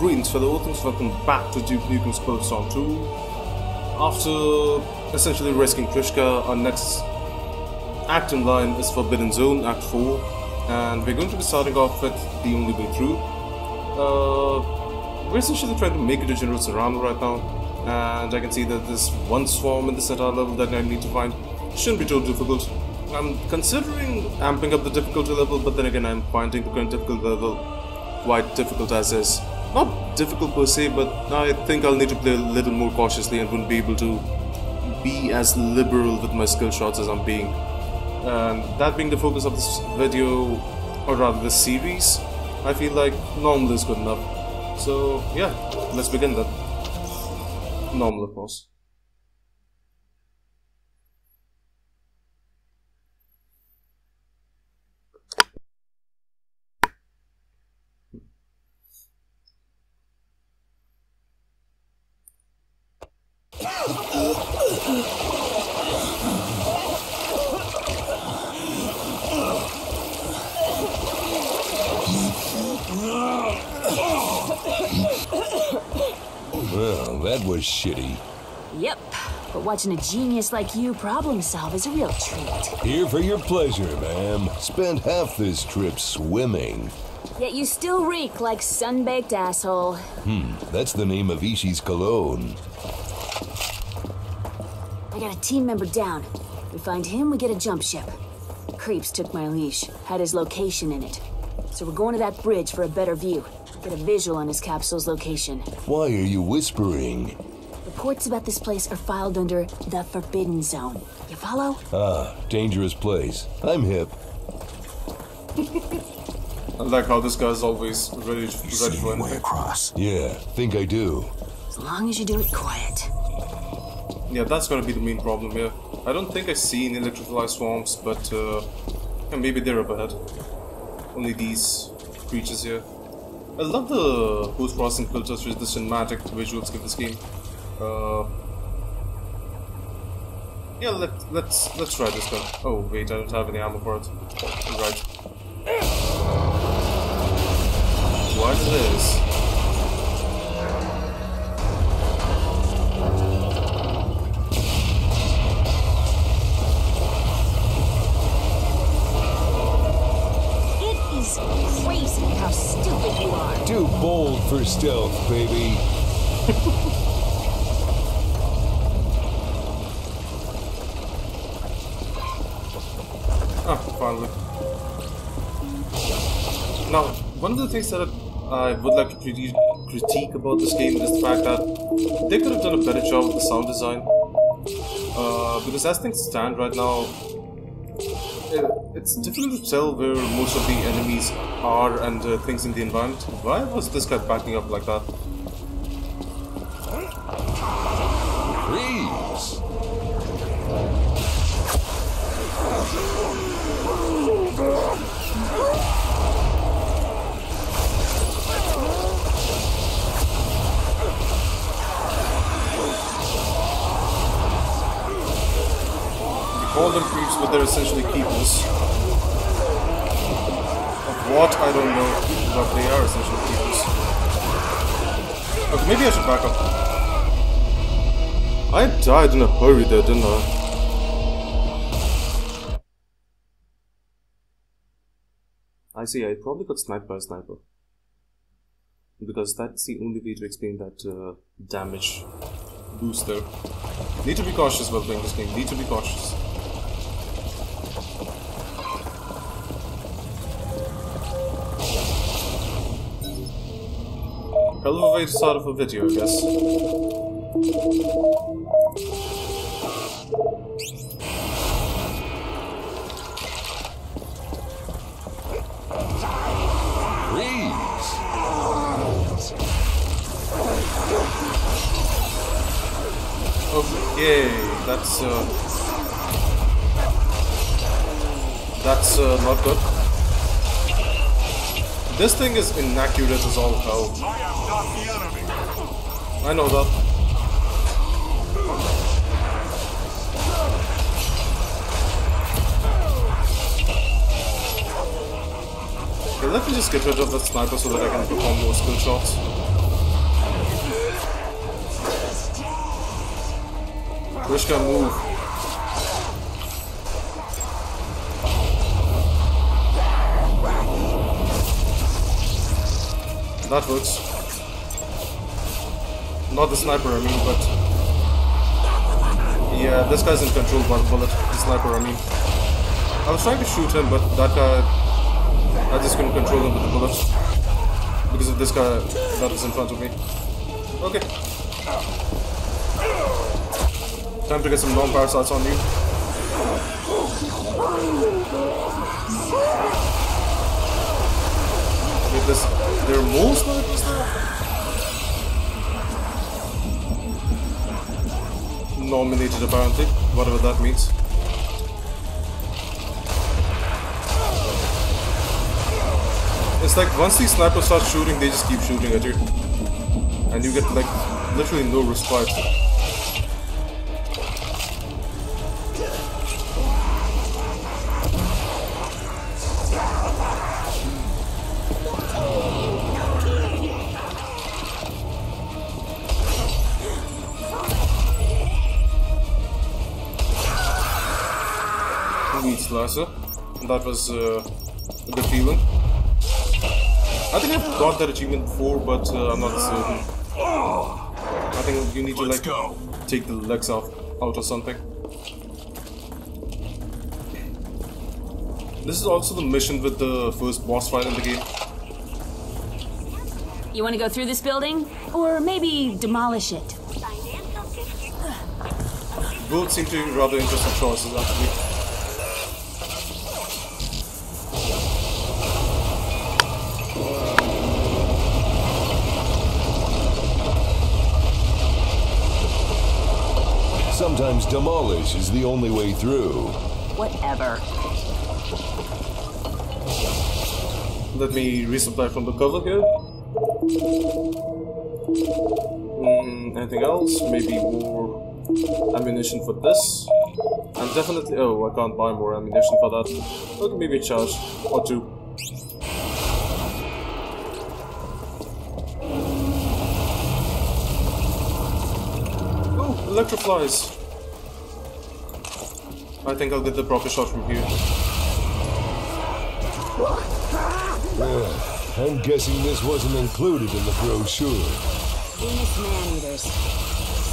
Greens for the Orphans, welcome back to Duke Nukem's Bulletstorm 2. After essentially risking Trishka, our next act in line is Forbidden Zone, Act 4, and we're going to be starting off with The Only Way Through. We're essentially trying to make it to General Sarrano right now, and I can see that this one swarm in this entire level that I need to find shouldn't be too difficult. I'm considering amping up the difficulty level, but then again I'm finding the current difficulty level quite difficult as is. Not difficult per se, but I think I'll need to play a little more cautiously and wouldn't be able to be as liberal with my skill shots as I'm being. And that being the focus of this video, or rather this series, I feel like normal is good enough. So yeah, let's begin then. Normal, of course. That was shitty. Yep, but watching a genius like you problem solve is a real treat. Here for your pleasure, ma'am. Spent half this trip swimming. Yet you still reek like sun-baked asshole. That's the name of Ishi's cologne. I got a team member down. We find him, we get a jump ship. Creeps took my leash, had his location in it. So we're going to that bridge for a better view. Get a visual on his capsule's location. Why are you whispering? Reports about this place are filed under the Forbidden Zone. You follow? Ah, dangerous place. I'm hip. I like how this guy's always ready for anything. Way across. Yeah, think I do. As long as you do it quiet. Yeah, that's gonna be the main problem here. I don't think I've seen Electrofly swarms, but maybe they're up ahead. Only these creatures here. I love the post processing filters with the cinematic visuals give this game. Yeah, let's try this gun. Oh wait, I don't have any ammo for it. Right. What is this? Too bold for stealth, baby. Finally. Now, one of the things that I would like to critique about this game is the fact that they could have done a better job with the sound design. Because as things stand right now, it's difficult to tell where most of the enemies are and things in the environment. Why was this guy backing up like that? Freeze! We call them creeps, but they're essentially keepers. What? I don't know, but they are essential keepers. Okay, maybe I should back up. I died in a hurry there, didn't I? I see, I probably got sniped by a sniper. Because that's the only way to explain that damage boost there. Need to be cautious while playing this game, need to be cautious. Hell of a way to start off a video, I guess. Okay, that's not good. This thing is inaccurate as all hell. I know that. Okay, let me just get rid of that sniper so that I can perform more skill shots. Trishka, move. That works. Not the sniper, I mean, but... yeah, this guy's in control by the bullet. The sniper, I mean. I was trying to shoot him, but that guy... I just couldn't control him with the bullets. Because of this guy that was in front of me. Okay. Time to get some Nom parasites on you. Wait, this, there are more snipers there? Nominated apparently, whatever that means. It's like once these snipers start shooting, they just keep shooting at you. And you get like literally no respite. Slicer. That was a good feeling. I think I've got that achievement before, but I'm not certain. I think you need to like take the legs out or something. This is also the mission with the first boss fight in the game. You want to go through this building? Or maybe demolish it? Both seem to be rather interesting choices actually. Sometimes demolish is the only way through. Whatever. Let me resupply from the cover here. Anything else? Maybe more ammunition for this. And definitely... oh, I can't buy more ammunition for that. Okay, maybe a charge or two. Oh, Electroflies! I think I'll get the proper shot from here. Well, I'm guessing this wasn't included in the brochure. Venus Maneaters.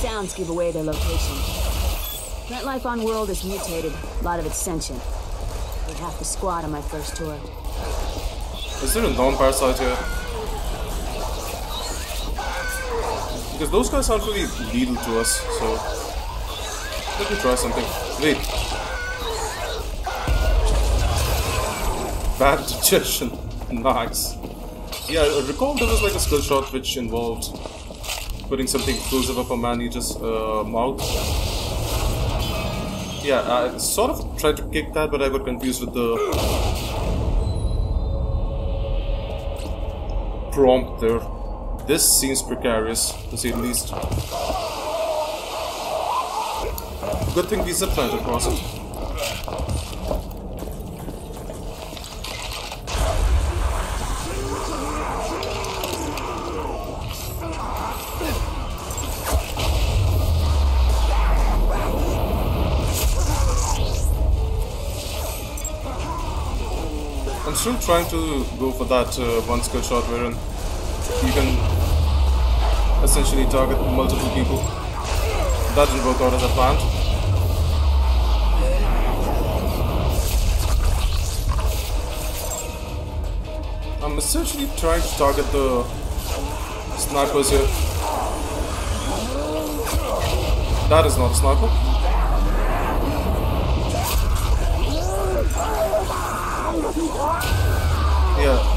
Sounds give away their location. Plant life on world is mutated, a lot of it's sentient. I would have to squad on my first tour. Is there a Nom parasite here? Because those guys aren't really lethal to us, so... let me try something. Wait. Bad digestion. Nice. Yeah, I recall there was like a skill shot which involved putting something explosive up a man-eater's mouth. Yeah, I sort of tried to kick that, but I got confused with the prompt there. This seems precarious, to say the least. Good thing we zip-lined across it. I'm still trying to go for that one skill shot wherein you can essentially target multiple people. That didn't work out as I planned. I'm essentially trying to target the snipers here. That is not a sniper. Yeah.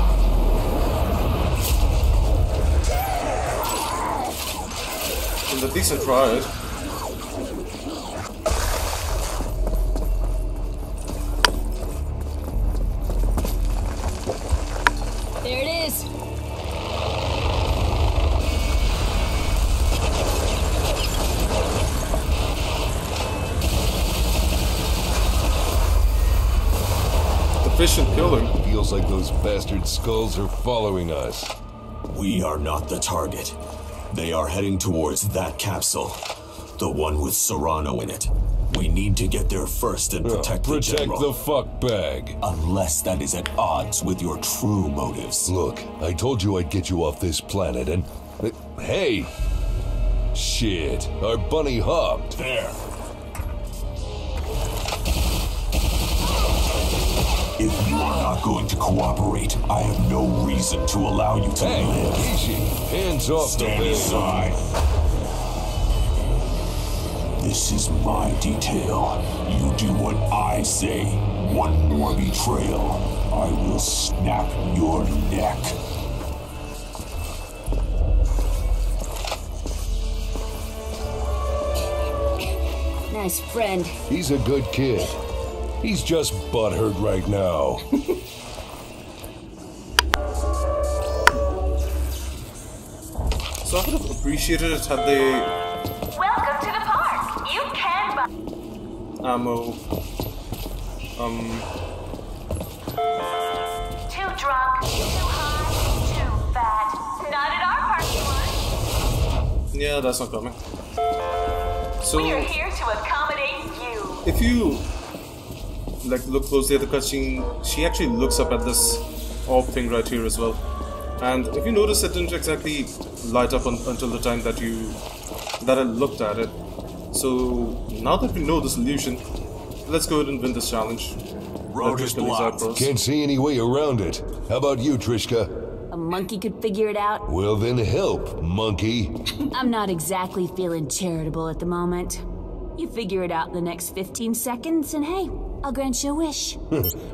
And at least I tried. There it is. Efficient killing. Feels like those bastard skulls are following us. We are not the target. They are heading towards that capsule. The one with Sarrano in it. We need to get there first and protect the general. Protect the fuck bag. Unless that is at odds with your true motives. Look, I told you I'd get you off this planet and... Hey! Shit, our bunny hopped. There. If you are not going to cooperate, I have no reason to allow you to live. Ishi, hands off the bed. Stand aside. This is my detail. You do what I say. One more betrayal, I will snap your neck. Nice friend. He's a good kid. He's just butthurt right now. So I would have appreciated it had they... Welcome to the park! You can buy... Ammo... Too drunk, too high, too fat. Not at our parking lot. Yeah, that's not coming. So... we are here to accommodate you. If you... like look closely at the cutscene, she actually looks up at this orb thing right here as well. And if you notice, it didn't exactly light up until the time that I looked at it. So now that we know the solution, let's go ahead and win this challenge. Road is blocked. Can't see any way around it. How about you, Trishka? A monkey could figure it out. Well then help, monkey. I'm not exactly feeling charitable at the moment. You figure it out in the next 15 seconds and hey, I'll grant you a wish.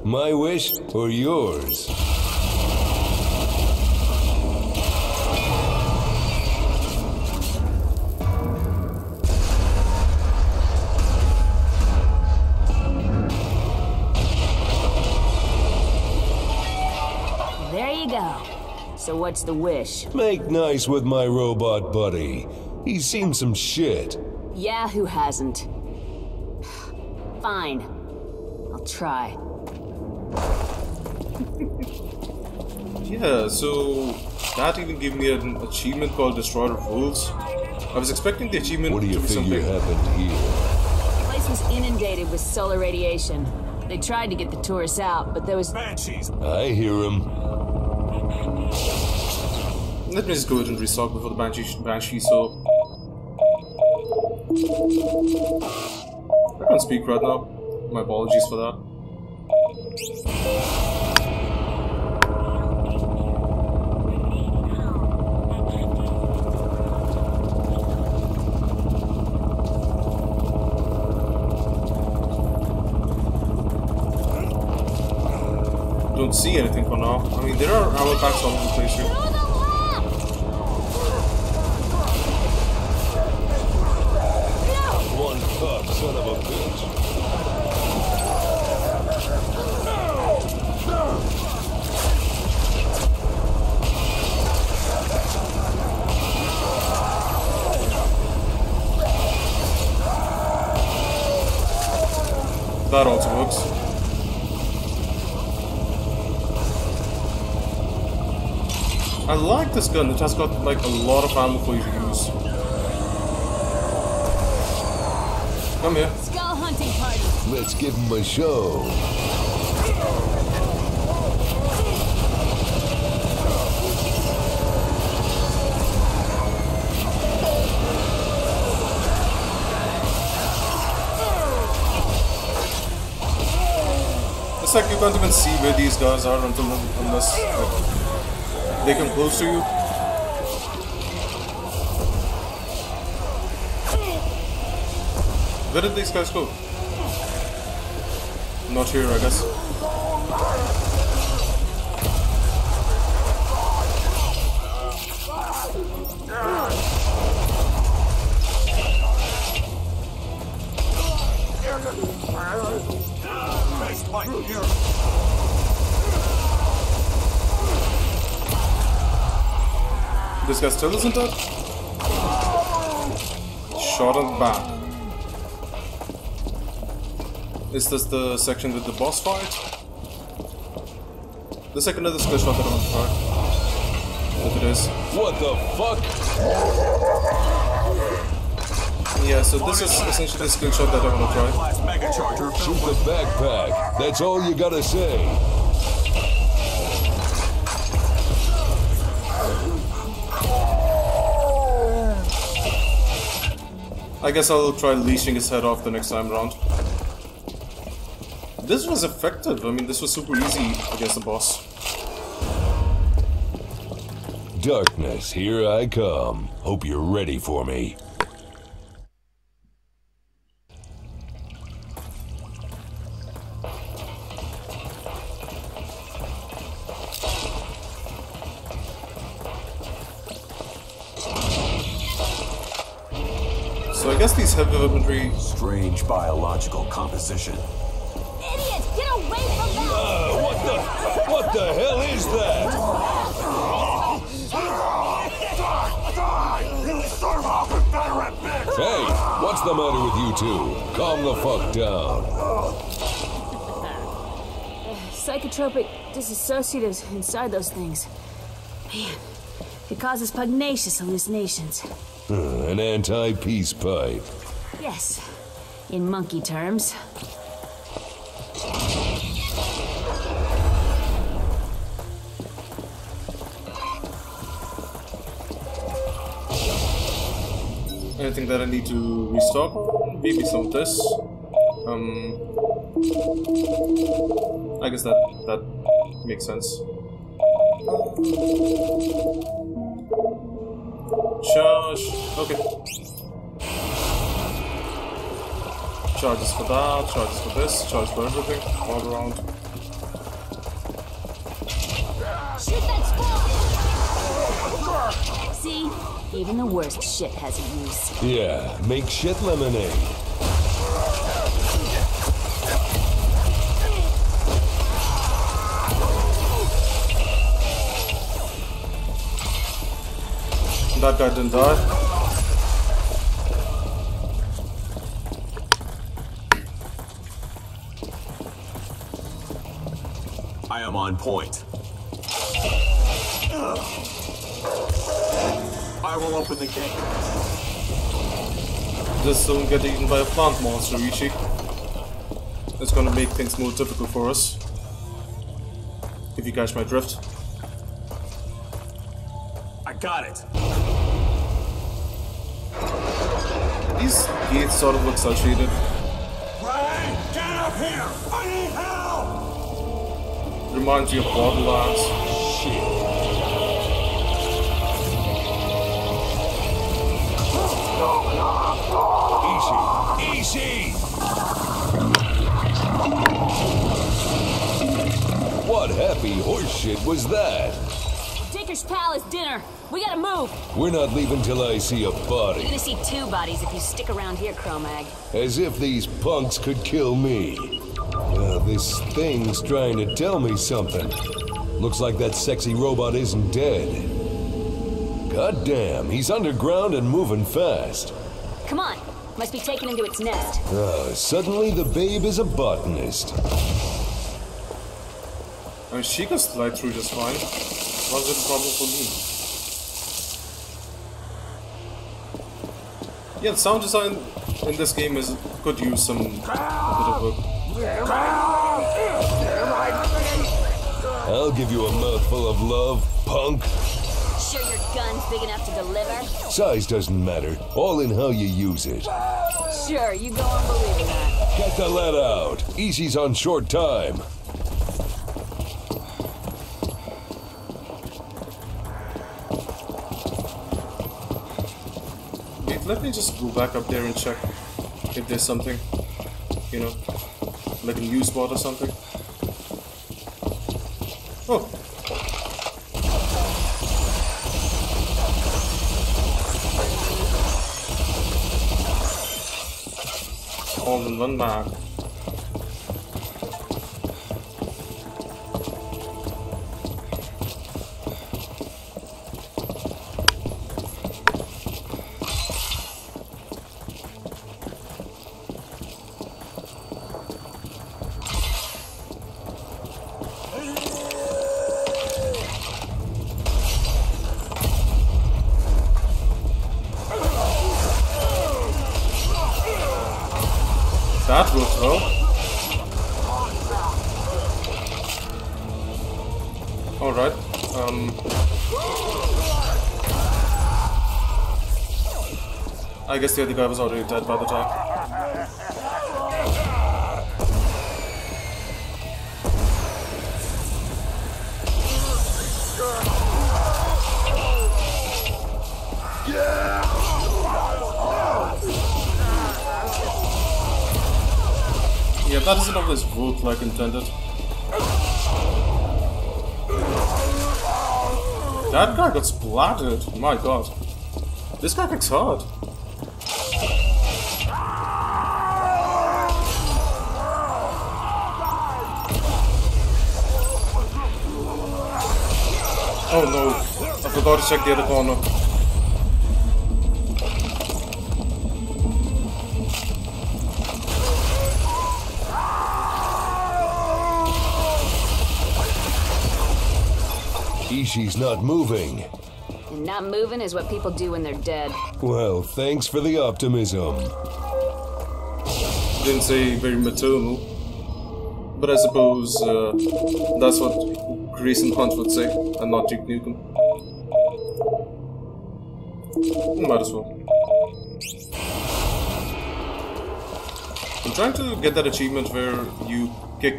My wish or yours? There you go. So what's the wish? Make nice with my robot buddy. He's seen some shit. Yeah, who hasn't? Fine. Try. Yeah, so that even gave me an achievement called Destroyer of Rules. I was expecting the achievement to be something. What do you think happened here? The place was inundated with solar radiation. They tried to get the tourists out, but there was... Banshees. I hear him. Let me just go ahead and restock before the Banshee, so... I can't speak right now. My apologies for that. Don't see anything for now. I mean, there are ammo packs all over the place here. That also works. I like this gun, it has got like a lot of ammo for you to use. Come here. Skull hunting party. Let's give him a show. It's like you can't even see where these guys are until unless like, they come close to you. Where did these guys go? Not here, I guess. This guy still isn't dead. Shot on the back. Is this the section with the boss fight? There's like another skill shot that I want to try. If it is. What the fuck? Yeah, so this is essentially the skill shot that I want to try. Shoot the backpack. That's all you gotta say. I guess I'll try leashing his head off the next time around. This was effective. I mean, this was super easy against the boss. Darkness, here I come. Hope you're ready for me. So I guess these heavy weaponry... Strange biological composition. Idiot! Get away from that! What the hell is that? Die! You son of a Confederate bitch! Hey! What's the matter with you two? Calm the fuck down. Psychotropic disassociatives inside those things. Man, it causes pugnacious hallucinations. An anti-peace pipe. Yes, in monkey terms. Anything that I need to restock? Maybe some of this. I guess that makes sense. Charge. Okay. Charges for that, charges for this, charge for everything, all around. Shoot that squad! See? Even the worst shit has a use. Yeah, make shit lemonade. That guy didn't die. I am on point. I will open the gate. Just don't get eaten by a plant monster, Ishi. It's gonna make things more difficult for us. If you catch my drift. I got it. These gates sort of look saturated. Ray, get up here! I need help! Reminds you of Borderlands. Shit. Ishi! Ishi! What happy horseshit was that? Dicker's Palace dinner! We gotta move! We're not leaving till I see a body. You're gonna see two bodies if you stick around here, Cro-Mag. As if these punks could kill me. This thing's trying to tell me something. Looks like that sexy robot isn't dead. Goddamn, he's underground and moving fast. Come on, must be taken into its nest. Suddenly the babe is a botanist. I mean, she could slide through just fine. What's the problem for me? Yeah, the sound design in this game could use some bit of work. I'll give you a mouthful of love, punk. Sure your gun's big enough to deliver? Size doesn't matter, all in how you use it. Sure, you go on believing that. Get the lead out. Ishi's on short time. Let me just go back up there and check if there's something, you know, like a new spot or something. Oh! All in one bag. Alright. I guess the other guy was already dead by the time. Yeah, that isn't always rude like intended. That guy got splattered, my god. This guy kicks hard. Oh no, I forgot to check the other corner. Ishi's not moving. Not moving is what people do when they're dead. Well, thanks for the optimism. Didn't say very maternal, but I suppose that's what Grayson Hunt would say, and not Duke Nukem. Might as well. I'm trying to get that achievement where you kick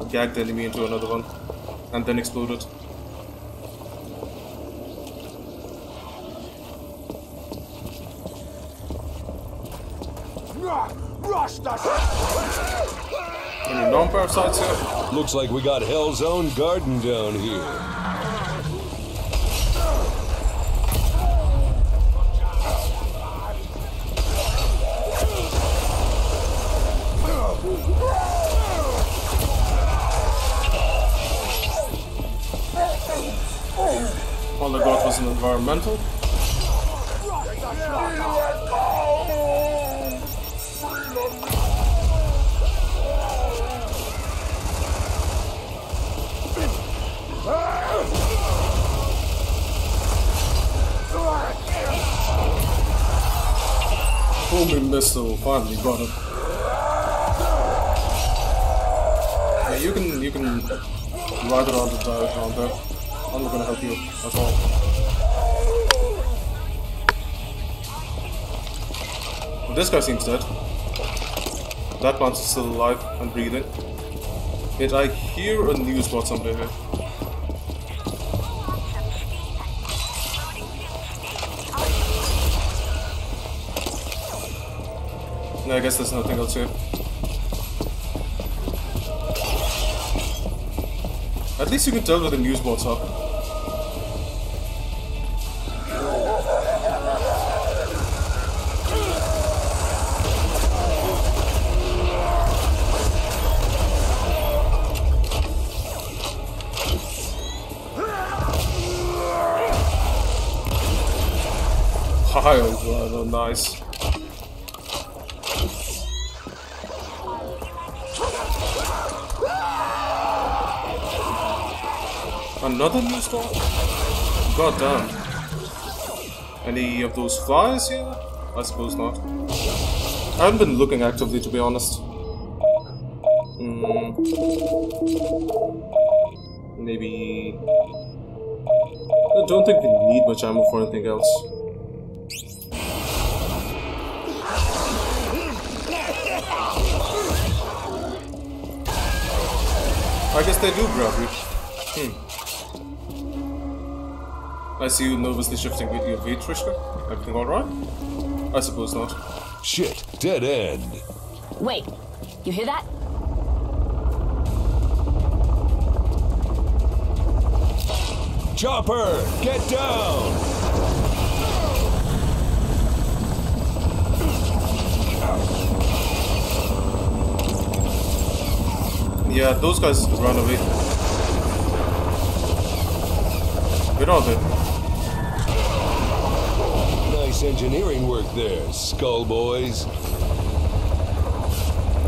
a gagged enemy into another one, and then explode it. Any Nom parasites here? Looks like we got Hell's Own Garden down here. All I got was an environmental. Homing missile, finally got it. Yeah, you can ride it on the diagram there. I'm not gonna help you at all. This guy seems dead. That man's still alive and breathing. Yet I hear a news bot somewhere here. I guess there's nothing else here. At least you can tell where the news boards are. Hi, oh, nice. Another new store? God damn. Any of those flies here? I suppose not. I haven't been looking actively, to be honest. Maybe... I don't think we need much ammo for anything else. I guess they do grab you. I see you nervously shifting with your weight, Trishka. Everything alright? I suppose not. Shit, dead end. Wait, you hear that? Chopper, get down! Yeah, those guys run away. Get on there. Engineering work there, skull boys.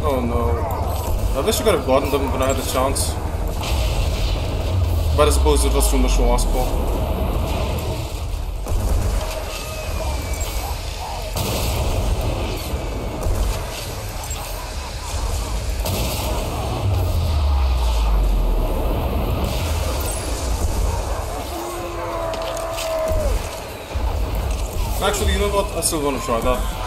Oh no. I wish I could have gotten them when I had a chance. But I suppose it was too much to ask for. Actually, you know what? I still want to try that.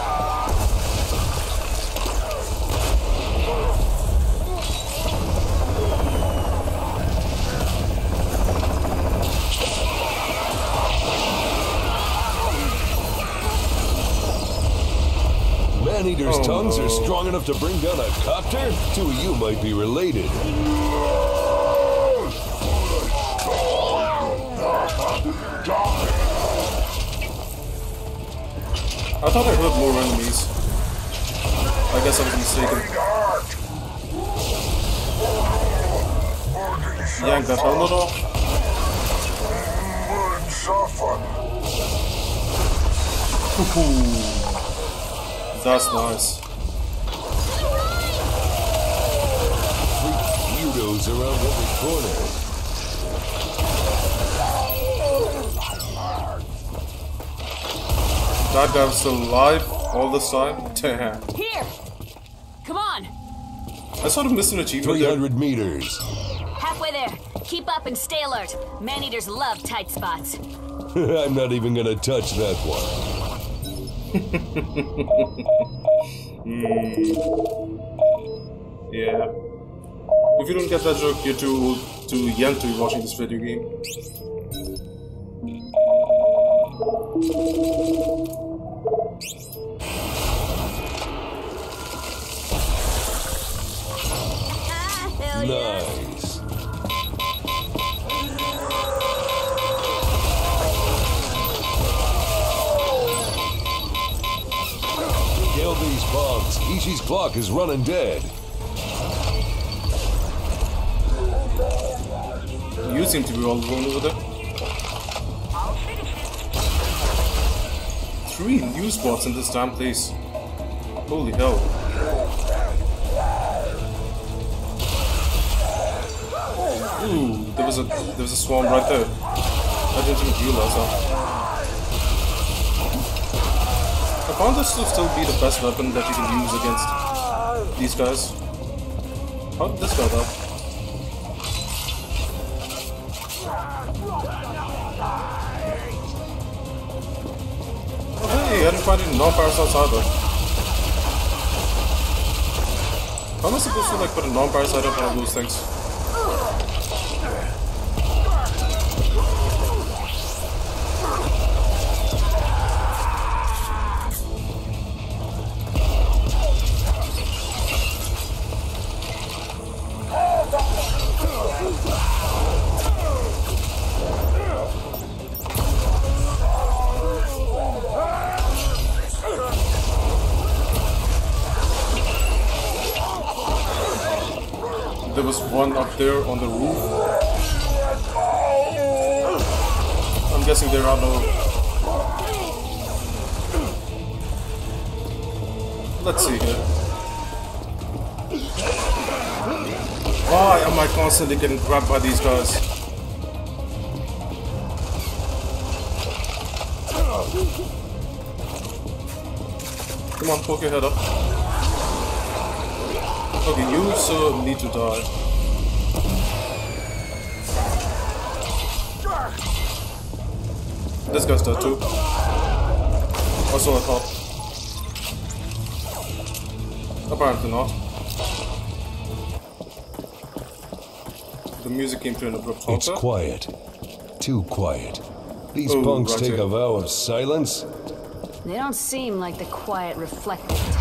Maneater's tongues are strong enough to bring down a copter? Two of you might be related. I thought I heard more enemies. I guess I was mistaken. Yank that helmet off. That's nice. Weirdos around every corner. That guy was still alive all this time? Damn. Here! Come on! I sort of missed an achievement. 300 meters. Halfway there. Keep up and stay alert. Maneaters love tight spots. I'm not even gonna touch that one. Yeah. If you don't get that joke, you're too old, too young to be watching this video game. Nice. These bombs. Ishi's clock is running dead. You seem to be all alone over there. I'll finish it. 3 new spots in this damn place. Holy hell. Ooh, there was a swarm right there. I didn't even realize that. I found this to still be the best weapon that you can use against these guys. How did this go though? Oh hey, I didn't find any Nom parasites either. How am I supposed to like put a Nom parasite up on those things? There was one up there on the roof. I'm guessing there are no... Let's see here. Why am I constantly getting grabbed by these guys? Come on, poke your head up. Okay, you so need to die. This guy's dead too. Also I thought. Apparently not. The music came to an abrupt halt. It's quiet. Too quiet. These punks take a vow of silence. They don't seem like the quiet, reflective type.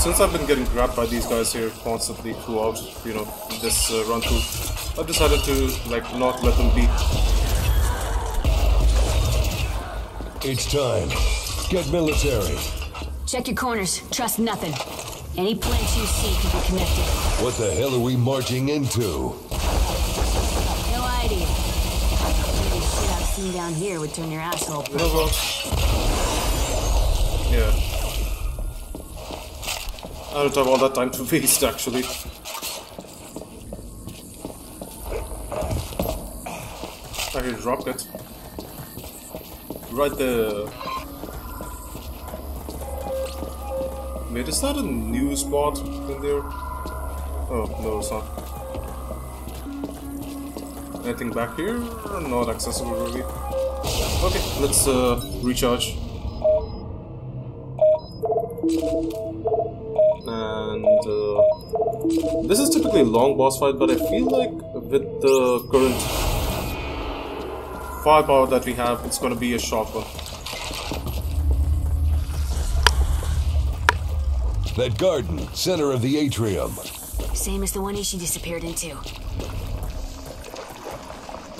Since I've been getting grabbed by these guys here constantly throughout, you know, this run through, I've decided to like not let them beat. It's time. Get military. Check your corners. Trust nothing. Any plants you see can be connected. What the hell are we marching into? No idea. Maybe shit I've seen down here would turn your asshole. No, yeah. I don't have all that time to waste, actually. I dropped it. Right there. Wait, is that a new spot in there? Oh, no, it's not. Anything back here? Not accessible, really. Okay, let's recharge. And this is typically a long boss fight, but I feel like with the current firepower that we have, it's gonna be a short one. That garden, center of the atrium. Same as the one Ishi disappeared into. I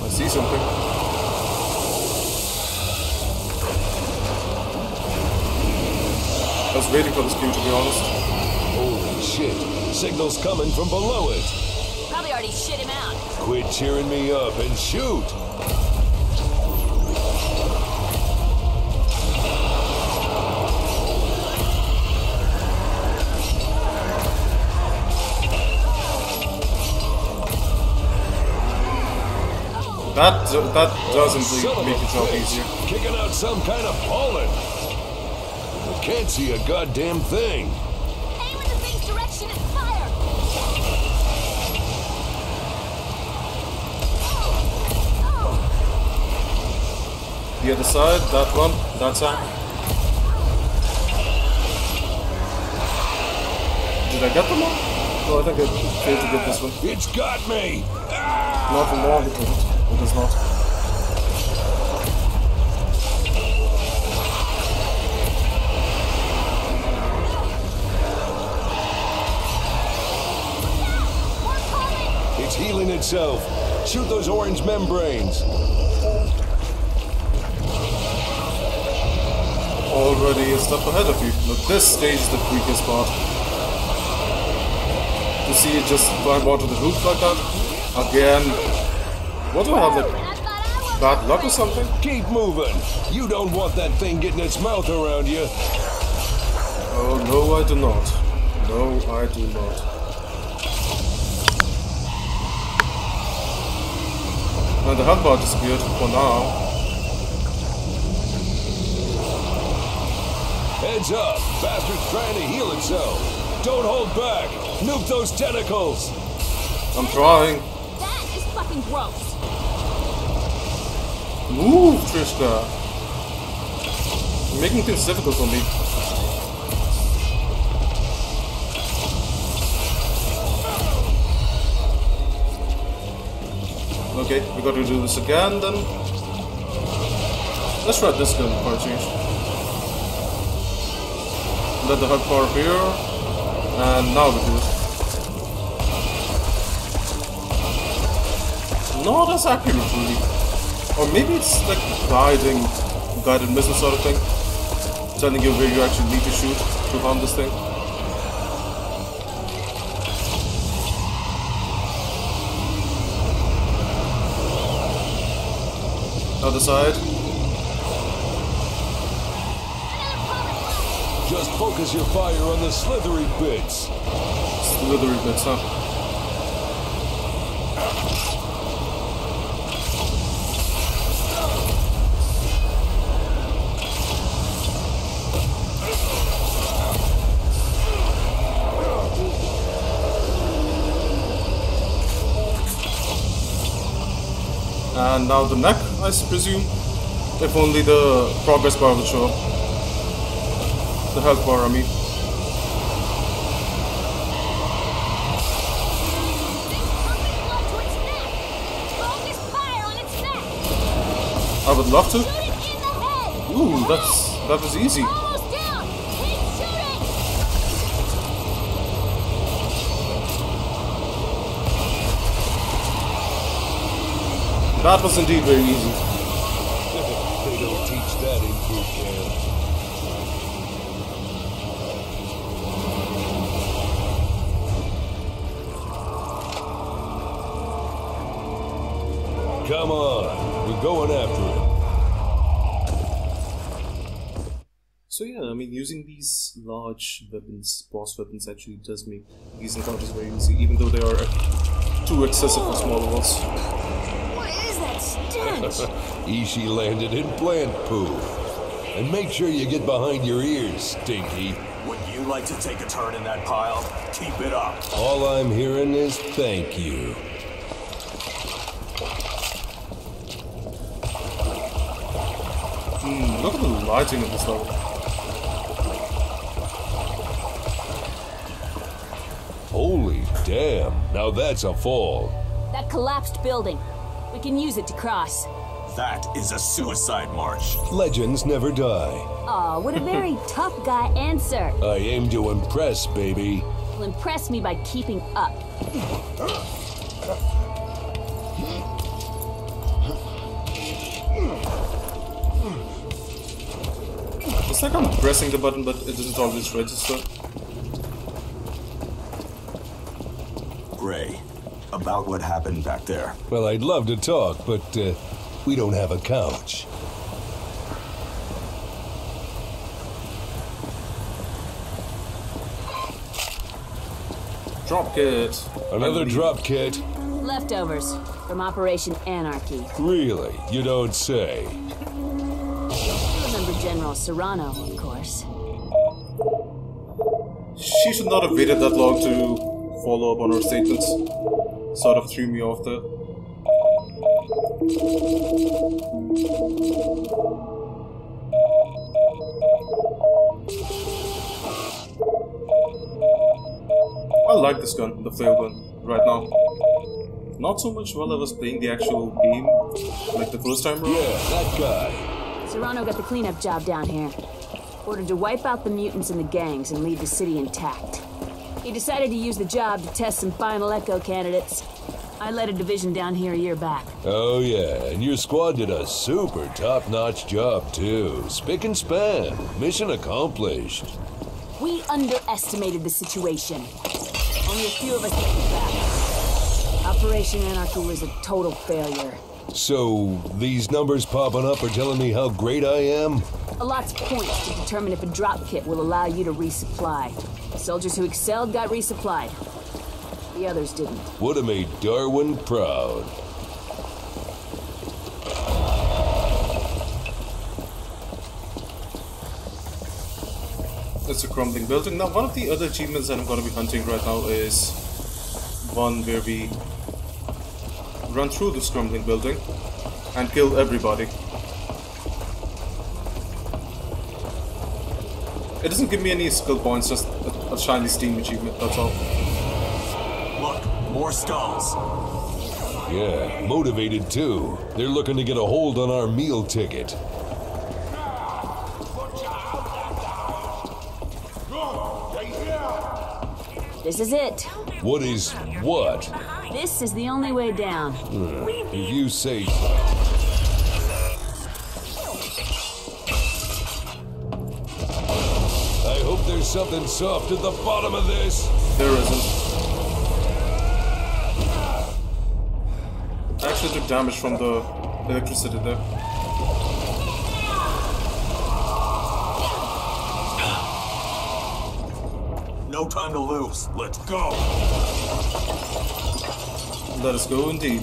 see something. I was waiting for this cue, to be honest. Holy shit. Signal's coming from below it. Probably already shit him out. Quit cheering me up and shoot! That doesn't really make it job easier. Kicking out some kind of pollen. Can't see a goddamn thing. Aim in the thing's direction and fire. Oh. Oh. The other side, that one, that side. Did I get them all? No, I think I failed to get this one. It's got me. Not for more, it is not. Healing itself. Shoot those orange membranes. Already a step ahead of you. Look, this stage is the freakiest part. To see it just climb onto the roof like that. Again. What do I have? Like bad luck or something? Keep moving. You don't want that thing getting its mouth around you. Oh, no, I do not. No, I do not. And the health bar disappeared for now. Heads up! Bastard's trying to heal itself! Don't hold back! Nuke those tentacles! I'm trying. That is fucking gross! Move, Trishka! You're making things difficult for me. Okay, we gotta do this again then. Let's try this gun for a change. Let the HUD bar appear. And now we do it. Not as accurate really. Or maybe it's like guided missile sort of thing. Telling you where you actually need to shoot to harm this thing. Other side. Just focus your fire on the slithery bits. Slithery bits, huh? And now the neck, I presume. If only the progress bar would show. The health bar, I mean. I would love to. Ooh, that was easy. That was indeed very easy. They don't teach that in boot camp. Come on, we're going after it. So yeah, I mean, using these large weapons, boss weapons, actually does make these encounters very easy, even though they are too excessive for smaller ones. What is that stench? Ishi landed in plant poo. And make sure you get behind your ears, Stinky. Would you like to take a turn in that pile? Keep it up. All I'm hearing is thank you. Look at the lighting of this level. Holy damn, now that's a fall. That collapsed building. We can use it to cross. That is a suicide march. Legends never die. Aw, what a very tough guy answer. I aim to impress, baby. Well, impress me by keeping up. It's like I'm pressing the button, but it doesn't always register. Gray, about what happened back there. Well, I'd love to talk, but we don't have a couch. Drop kit. Another drop kit. Leftovers from Operation Anarchy. Really? You don't say. General Sarrano, of course. She should not have waited that long to follow up on her statements. Sort of threw me off there. I like this gun, the flare gun, right now. Not so much while I was playing the actual game, like the first time around. Yeah, that guy. Sarrano got the cleanup job down here. Ordered to wipe out the mutants and the gangs and leave the city intact. He decided to use the job to test some Final Echo candidates. I led a division down here a year back. Oh yeah, and your squad did a super top-notch job too. Spick and span. Mission accomplished. We underestimated the situation. Only a few of us came back. Operation Anarchy was a total failure. So, these numbers popping up are telling me how great I am? A lot's points to determine if a drop kit will allow you to resupply. Soldiers who excelled got resupplied. The others didn't. Would have made Darwin proud. That's a crumbling building. Now, one of the other achievements that I'm going to be hunting right now is one where we run through this crumbling building and kill everybody. It doesn't give me any skill points, just a shiny Steam achievement, that's all. Look, more skulls. Yeah, motivated too. They're looking to get a hold on our meal ticket. This is it. What is what? This is the only way down. If you say so. I hope there's something soft at the bottom of this. There isn't. I actually took damage from the electricity there. No time to lose. Let's go. Let us go, indeed.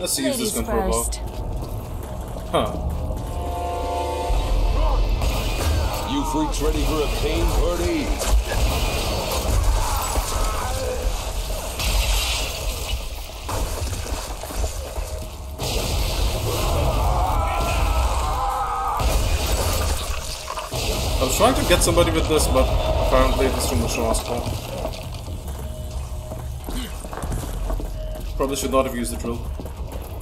Let's use this gun for a while. Huh. You freaks ready for a pain party? I was trying to get somebody with this, but apparently this too much rascal. Probably should not have used the drill.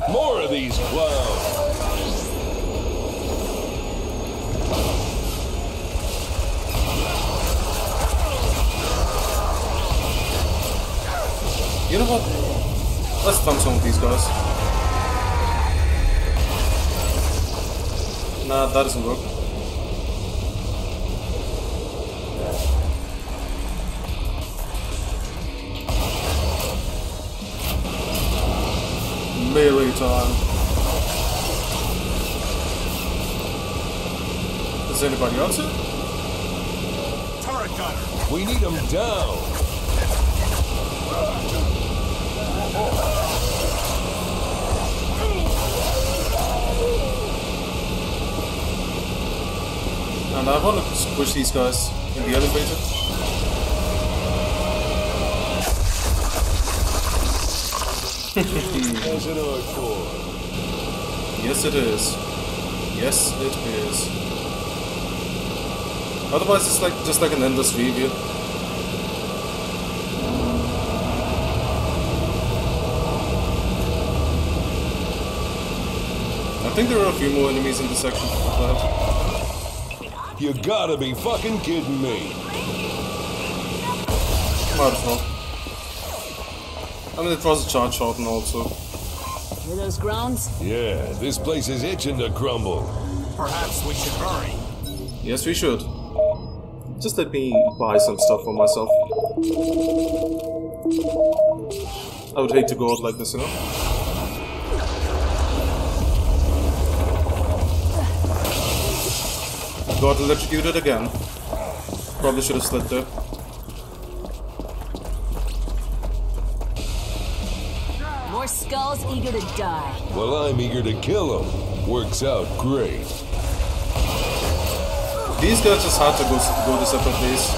More of these clowns. You know what? Let's thump some of these guys. Nah, that doesn't work. Melee time. Does anybody else? Turret gunner. We need him down. And I want to push these guys in the elevator. Yes, it is. Yes, it is. Otherwise, it's like just like an endless review. I think there are a few more enemies in this section. But... you gotta be fucking kidding me! Might as well. I mean, it was a charge shot and also. Hear those groans? Yeah, this place is itching to crumble. Perhaps we should hurry. Yes, we should. Just let me buy some stuff for myself. I would hate to go out like this, you know? Got electrocuted again. Probably should have slid there. Skull's eager to die. Well, I'm eager to kill him. Works out great. These guys just had to go to separate ways.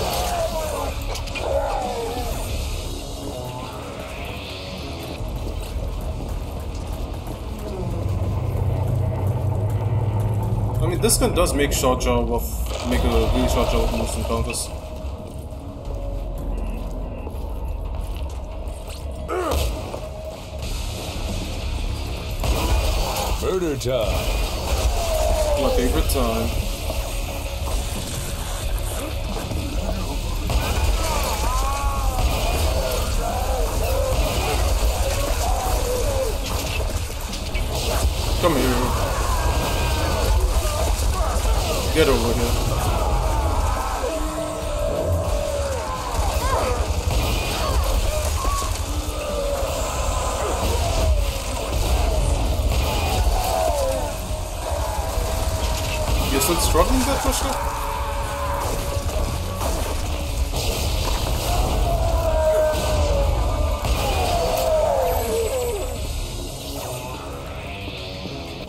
I mean, this gun does make a really short job of most encounters. Murder time. My favorite time. Come here. Get over here. Still struggling there, Trishka?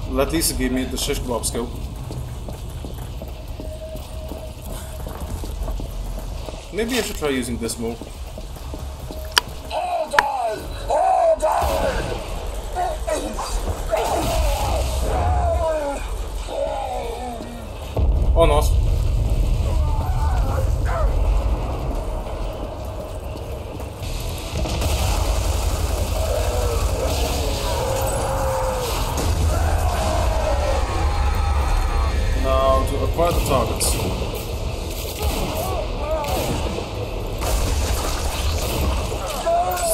Well, at least it gave me the shish blob skill. Maybe I should try using this move. Or not. Now to acquire the targets.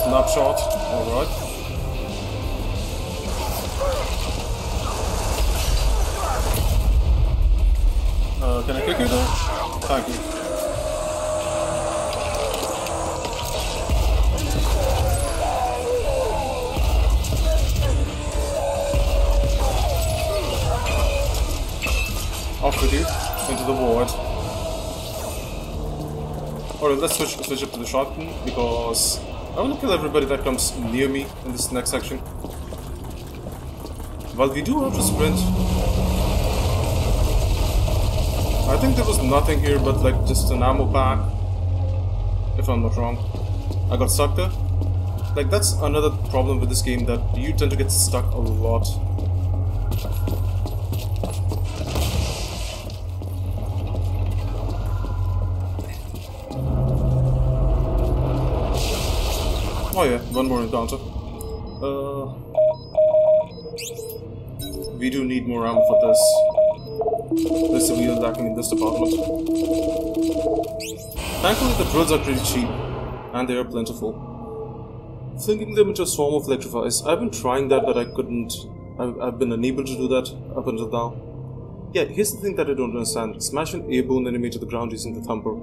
Snapshot, alright. Can I click it though? Thank you. Off with you. Into the ward. Alright, let's switch up to the shotgun because I want to kill everybody that comes near me in this next section. Well, we do have to sprint. I think there was nothing here but like just an ammo pack, if I'm not wrong. I got stuck there. Like that's another problem with this game, that you tend to get stuck a lot. Oh yeah, one more encounter. We do need more ammo for this. There's a wheel lacking in this department. Thankfully, the drugs are pretty cheap, and they are plentiful. Flinging them into a swarm of electrifies. I've been trying that, but I couldn't. I've been unable to do that up until now. Yeah, here's the thing that I don't understand. Smash an airborne enemy to the ground using the thumper.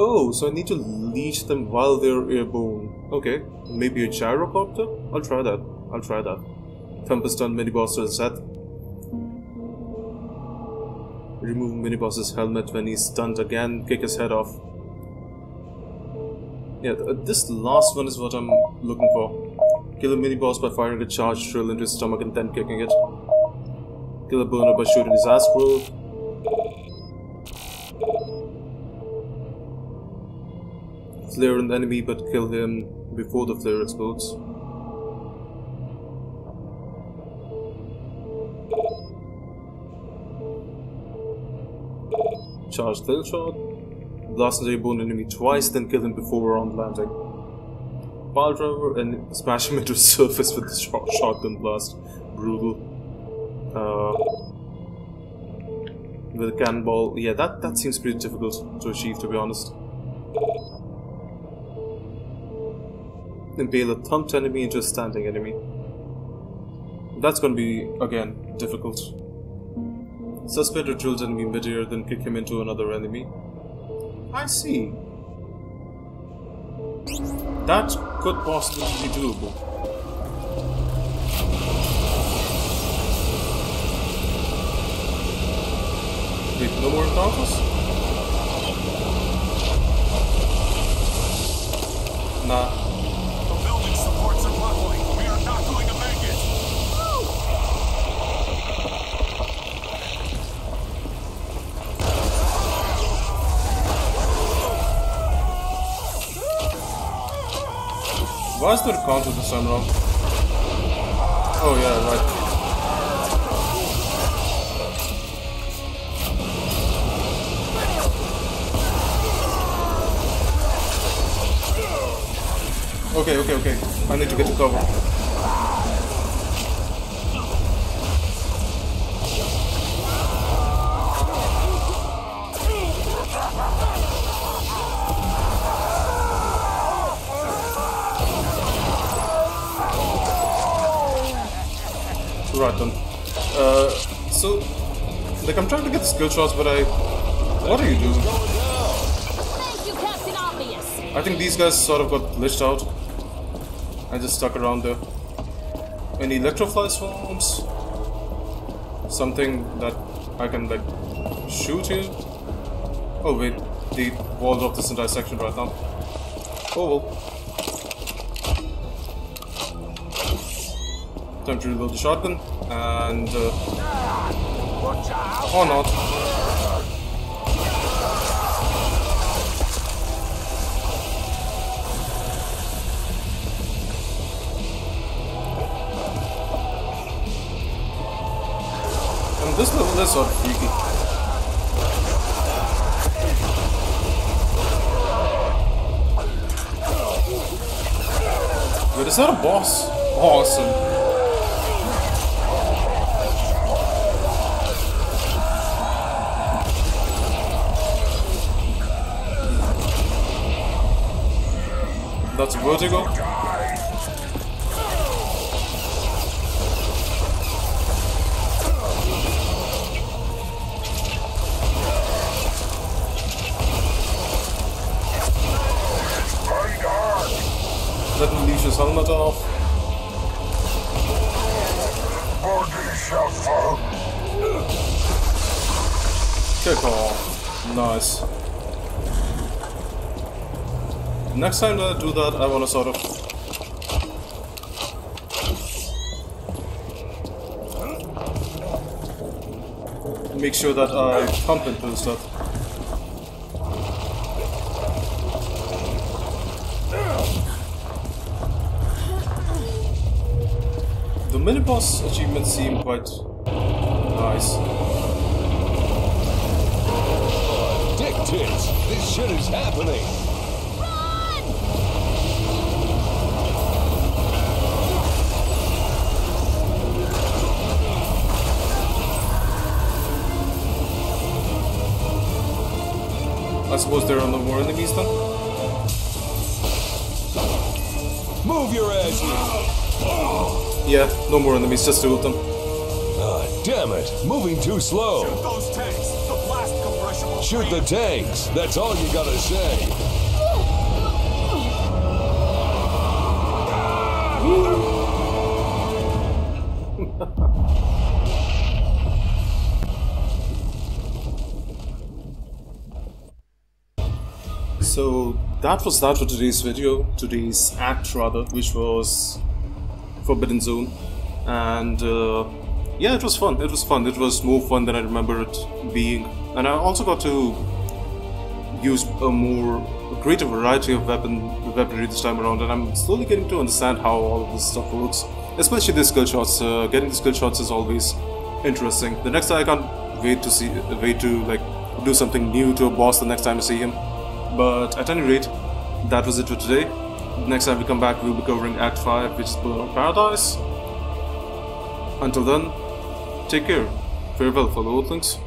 Oh, so I need to leash them while they're airborne. Okay, maybe a gyrocopter? I'll try that. Thumper's done many bosses at. Remove miniboss's helmet when he's stunned again. Kick his head off. Yeah, this last one is what I'm looking for. Kill a miniboss by firing a charged drill into his stomach and then kicking it. Kill a burner by shooting his ass grill. Flare an enemy but kill him before the flare explodes. Charged tail shot. Blast an airborne enemy twice, then kill him before round landing. Pile driver and smash him into the surface with the shotgun blast. Brutal. With a cannonball. Yeah, that seems pretty difficult to achieve, to be honest. Impale a thumped enemy into a standing enemy. That's gonna be, again, difficult. Suspend a drilled enemy midair, then kick him into another enemy. I see. That could possibly be doable. Wait, no more encounters? Nah. The building supports are buckling. We are not going to make it. Why is there a counter this time around? Oh yeah, right. Okay. I need to get to cover. Right then. So, like, I'm trying to get the skill shots, but I... What are you doing? Thank you, Captain Obvious. I think these guys sort of got glitched out. I just stuck around there. Any Electrofly swarms? Something that I can, like, shoot here? Oh, wait. They walled off this entire section right now. Oh, well. Time to reload the shotgun and or not. And this level is sort of freaky. Wait, is that a boss? Awesome. That's a vertigo. Let him leash his helmet off. Kick off. Nice. Next time that I do that, I want to sort of... make sure that I pump into the stuff. The mini-boss achievements seem quite nice. Dictates! This shit is happening! I suppose there are no more enemies then? Move your ass here! Yeah, no more enemies, just two of them. Ah, damn it! Moving too slow! Shoot those tanks! The blast compression will shoot the tanks! That's all you gotta say! So that was that for today's video, today's act rather, which was Forbidden Zone, and yeah, it was fun, it was more fun than I remember it being, and I also got to use a greater variety of weaponry this time around, and I'm slowly getting to understand how all of this stuff works, especially the skill shots. Getting the skill shots is always interesting. The next time I can't wait to see, do something new to a boss the next time I see him. But at any rate, that was it for today. Next time we come back, we'll be covering Act 5, which is Paradise. Until then, take care. Farewell, fellow Earthlings.